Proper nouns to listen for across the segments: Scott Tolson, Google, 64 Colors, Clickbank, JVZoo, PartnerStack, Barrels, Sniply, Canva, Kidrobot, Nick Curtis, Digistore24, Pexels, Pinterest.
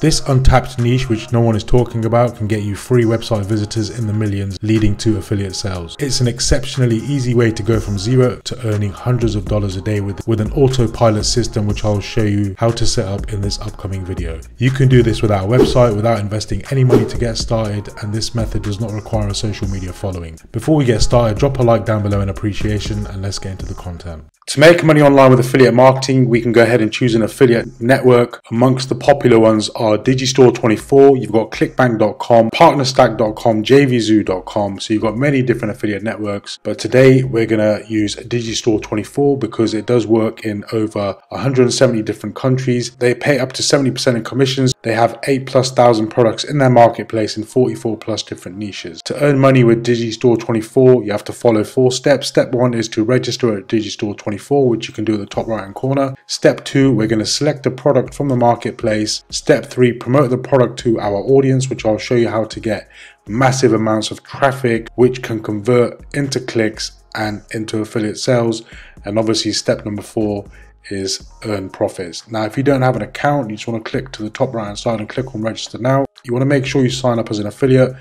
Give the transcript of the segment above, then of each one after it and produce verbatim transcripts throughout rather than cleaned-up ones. This untapped niche, which no one is talking about, can get you free website visitors in the millions, leading to affiliate sales. It's an exceptionally easy way to go from zero to earning hundreds of dollars a day with, with an autopilot system, which I'll show you how to set up in this upcoming video. You can do this without a website, without investing any money to get started, and this method does not require a social media following. Before we get started, drop a like down below in appreciation and let's get into the content. To make money online with affiliate marketing, we can go ahead and choose an affiliate network. Amongst the popular ones are Digistore twenty-four, you've got Clickbank dot com, PartnerStack dot com, J V Zoo dot com. So you've got many different affiliate networks. But today we're going to use Digistore twenty-four because it does work in over one hundred seventy different countries. They pay up to seventy percent in commissions. They have eight plus thousand products in their marketplace in forty-four plus different niches. To earn money with Digistore twenty-four, you have to follow four steps. Step one is to register at Digistore twenty-four, which you can do at the top right hand corner. Step two, we're going to select a product from the marketplace. Step three, promote the product to our audience, which I'll show you how to get massive amounts of traffic, which can convert into clicks and into affiliate sales. And obviously step number four is earn profits. Now, if you don't have an account, you just want to click to the top right hand side and click on register now. You want to make sure you sign up as an affiliate.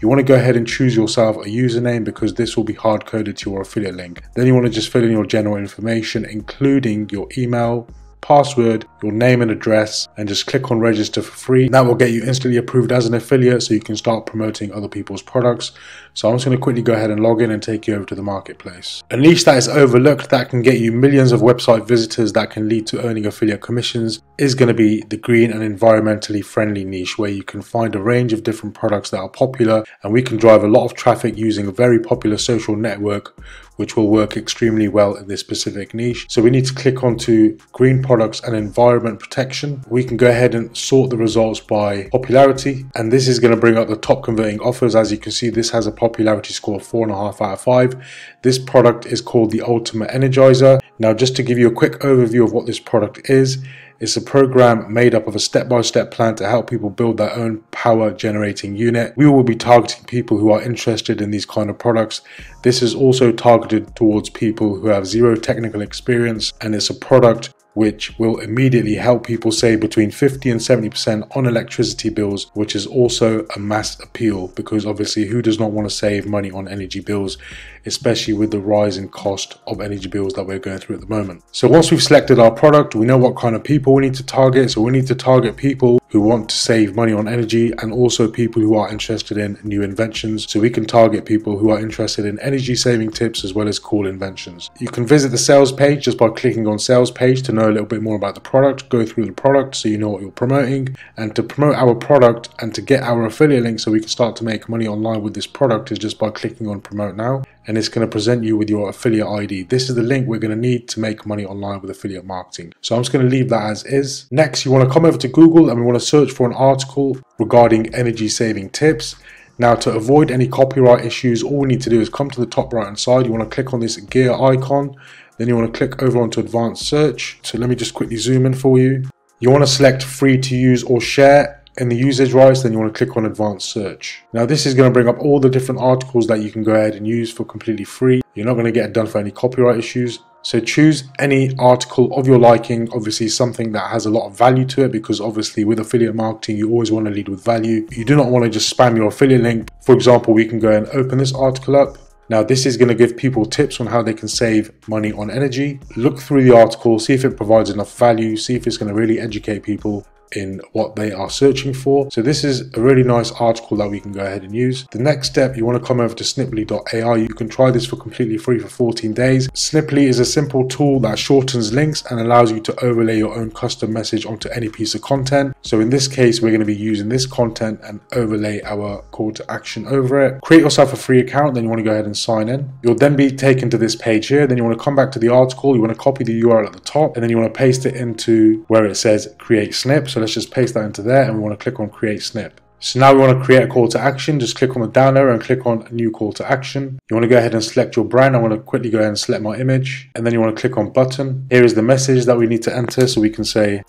You want to go ahead and choose yourself a username because this will be hard coded to your affiliate link. Then you want to just fill in your general information, including your email, password, your name and address, and just click on register for free. That will get you instantly approved as an affiliate so you can start promoting other people's products. So I'm just going to quickly go ahead and log in and take you over to the marketplace. A niche that is overlooked that can get you millions of website visitors that can lead to earning affiliate commissions is going to be the green and environmentally friendly niche, where you can find a range of different products that are popular, and we can drive a lot of traffic using a very popular social network which will work extremely well in this specific niche. So we need to click onto green products and environment protection. We can go ahead and sort the results by popularity, and this is going to bring up the top converting offers. As you can see, this has a popularity score of four and a half out of five. This product is called the Ultimate Energizer. Now, just to give you a quick overview of what this product is, it's a program made up of a step-by-step plan to help people build their own power generating unit. We will be targeting people who are interested in these kind of products. This is also targeted towards people who have zero technical experience, and it's a product which will immediately help people save between fifty and seventy percent on electricity bills, which is also a mass appeal because obviously who does not want to save money on energy bills, especially with the rise in cost of energy bills that we're going through at the moment. So once we've selected our product, we know what kind of people we need to target. So we need to target people who want to save money on energy and also people who are interested in new inventions. So we can target people who are interested in energy saving tips as well as cool inventions. You can visit the sales page just by clicking on sales page to know a little bit more about the product, go through the product so you know what you're promoting. And to promote our product and to get our affiliate link so we can start to make money online with this product is just by clicking on promote now, and it's going to present you with your affiliate I D. This is the link we're going to need to make money online with affiliate marketing. So I'm just going to leave that as is. Next, you want to come over to Google and we want to search for an article regarding energy saving tips. Now, to avoid any copyright issues, all we need to do is come to the top right hand side. You want to click on this gear icon. Then you want to click over onto advanced search. So let me just quickly zoom in for you. You want to select free to use or share in the usage rights. Then you want to click on advanced search. Now this is going to bring up all the different articles that you can go ahead and use for completely free. You're not going to get it done for any copyright issues. So choose any article of your liking, obviously something that has a lot of value to it, because obviously with affiliate marketing, you always want to lead with value. You do not want to just spam your affiliate link. For example, we can go and open this article up. Now this is going to give people tips on how they can save money on energy. Look through the article, see if it provides enough value, see if it's going to really educate people in what they are searching for. So this is a really nice article that we can go ahead and use. The next step, you want to come over to Sniply dot A I. You can try this for completely free for fourteen days. Sniply is a simple tool that shortens links and allows you to overlay your own custom message onto any piece of content. So in this case, we're going to be using this content and overlay our call to action over it. Create yourself a free account, then you want to go ahead and sign in. You'll then be taken to this page here. Then you want to come back to the article. You want to copy the U R L at the top, and then you want to paste it into where it says create snip. So let's just paste that into there, and we want to click on create snip. So now we want to create a call to action. Just click on the down arrow and click on new call to action. You want to go ahead and select your brand. I want to quickly go ahead and select my image, and then you want to click on button. Here is the message that we need to enter. So we can say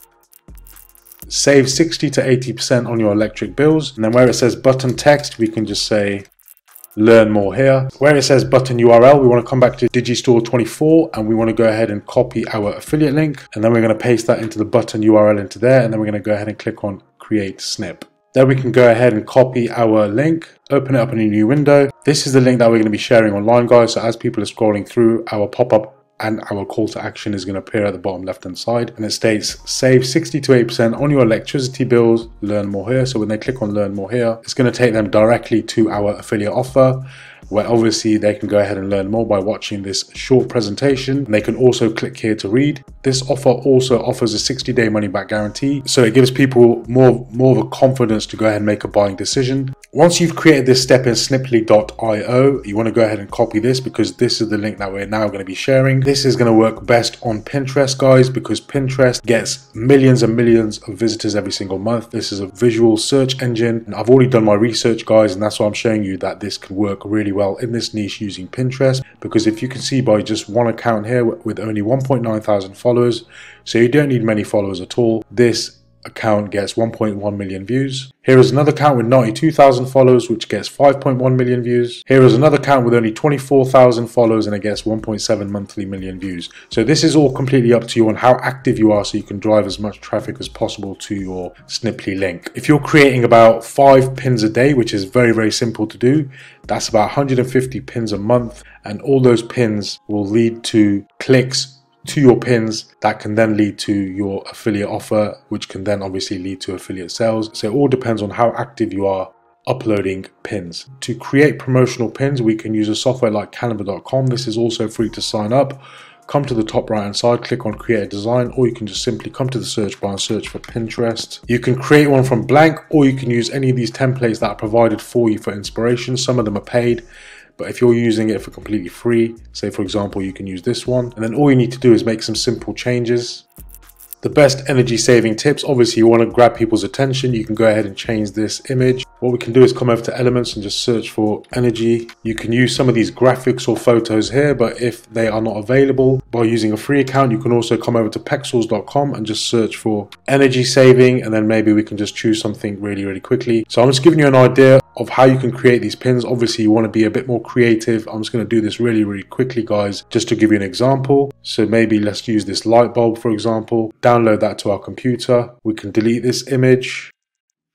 save sixty to eighty percent on your electric bills, and then where it says button text, we can just say learn more here. Where it says button U R L, we want to come back to Digistore twenty-four, and we want to go ahead and copy our affiliate link, and then we're going to paste that into the button U R L into there, and then we're going to go ahead and click on create snip. Then we can go ahead and copy our link, open it up in a new window. This is the link that we're going to be sharing online, guys. So as people are scrolling through, our pop-up and our call to action is going to appear at the bottom left hand side, and it states save sixty to eighty percent on your electricity bills, learn more here. So when they click on learn more here, it's going to take them directly to our affiliate offer, where obviously they can go ahead and learn more by watching this short presentation. And they can also click here to read. This offer also offers a sixty day money back guarantee. So it gives people more, more of a confidence to go ahead and make a buying decision. Once you've created this step in sniply dot i o, you want to go ahead and copy this because this is the link that we're now going to be sharing. This is going to work best on Pinterest, guys, because Pinterest gets millions and millions of visitors every single month. This is a visual search engine, and I've already done my research, guys, and that's why I'm showing you that this can work really well well in this niche using Pinterest, because if you can see by just one account here with only one point nine thousand followers, so you don't need many followers at all, this account gets one point one million views. Here is another account with ninety-two thousand followers, which gets five point one million views. Here is another account with only twenty-four thousand followers, and it gets one point seven monthly million views. So this is all completely up to you on how active you are, so you can drive as much traffic as possible to your Sniply link. If you're creating about five pins a day, which is very, very simple to do, that's about one hundred fifty pins a month, and all those pins will lead to clicks to your pins that can then lead to your affiliate offer, which can then obviously lead to affiliate sales. So it all depends on how active you are uploading pins. To create promotional pins, we can use a software like canva dot com. This is also free to sign up. Come to the top right hand side, click on create a design, or you can just simply come to the search bar and search for Pinterest. You can create one from blank, or you can use any of these templates that are provided for you for inspiration. Some of them are paid, but if you're using it for completely free, say for example, you can use this one, and then all you need to do is make some simple changes. The best energy saving tips, obviously you want to grab people's attention, you can go ahead and change this image. What we can do is come over to elements and just search for energy. You can use some of these graphics or photos here, but if they are not available by using a free account, you can also come over to pexels dot com and just search for energy saving, and then maybe we can just choose something really, really quickly. So I'm just giving you an idea of how you can create these pins. Obviously you want to be a bit more creative. I'm just going to do this really, really quickly, guys, just to give you an example. So maybe let's use this light bulb, for example, download that to our computer. We can delete this image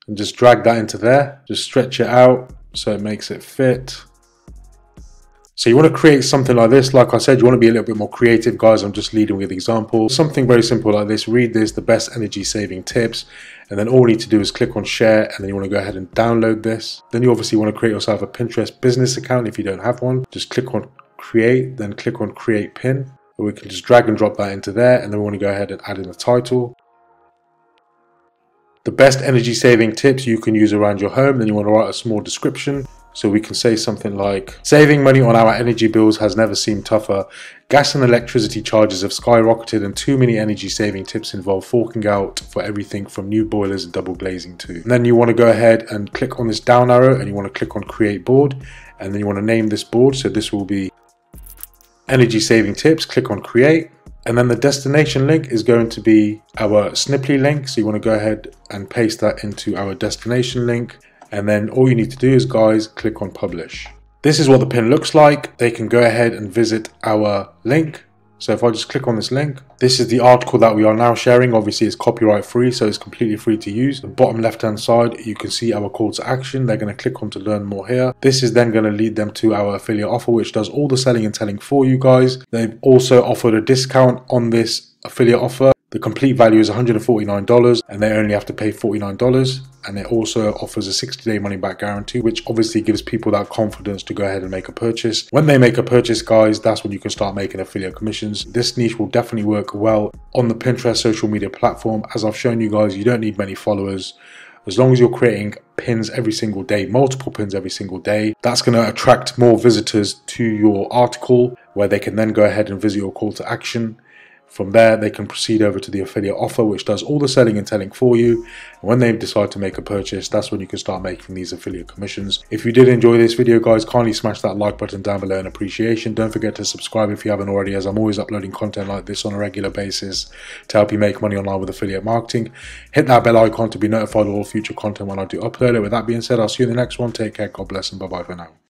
and just drag that into there, just stretch it out so it makes it fit. So you want to create something like this. Like I said, you want to be a little bit more creative, guys. I'm just leading with examples. Something very simple like this. Read this, the best energy saving tips. And then all you need to do is click on share, and then you want to go ahead and download this. Then you obviously want to create yourself a Pinterest business account if you don't have one. Just click on create, then click on create pin. Or we can just drag and drop that into there, and then we want to go ahead and add in a title. The best energy saving tips you can use around your home. Then you want to write a small description. So we can say something like, saving money on our energy bills has never seemed tougher. Gas and electricity charges have skyrocketed, and too many energy saving tips involve forking out for everything from new boilers and double glazing to. And then you want to go ahead and click on this down arrow, and you want to click on create board, and then you want to name this board. So this will be energy saving tips, click on create. And then the destination link is going to be our Sniply link. So you want to go ahead and paste that into our destination link. And then all you need to do is, guys, click on publish. This is what the pin looks like. They can go ahead and visit our link. So if I just click on this link, this is the article that we are now sharing. Obviously it's copyright free, so it's completely free to use. The bottom left hand side, you can see our call to action. They're going to click on to learn more here. This is then going to lead them to our affiliate offer, which does all the selling and telling for you, guys. They've also offered a discount on this affiliate offer. The complete value is one hundred forty-nine dollars, and they only have to pay forty-nine dollars. And it also offers a sixty day money back guarantee, which obviously gives people that confidence to go ahead and make a purchase. When they make a purchase, guys, that's when you can start making affiliate commissions. This niche will definitely work well on the Pinterest social media platform. As I've shown you guys, you don't need many followers. As long as you're creating pins every single day, multiple pins every single day, that's going to attract more visitors to your article, where they can then go ahead and visit your call to action. From there, they can proceed over to the affiliate offer, which does all the selling and telling for you. And when they decide to make a purchase, that's when you can start making these affiliate commissions. If you did enjoy this video, guys, kindly smash that like button down below in appreciation. Don't forget to subscribe if you haven't already, as I'm always uploading content like this on a regular basis to help you make money online with affiliate marketing. Hit that bell icon to be notified of all future content when I do upload it. With that being said, I'll see you in the next one. Take care, God bless, and bye-bye for now.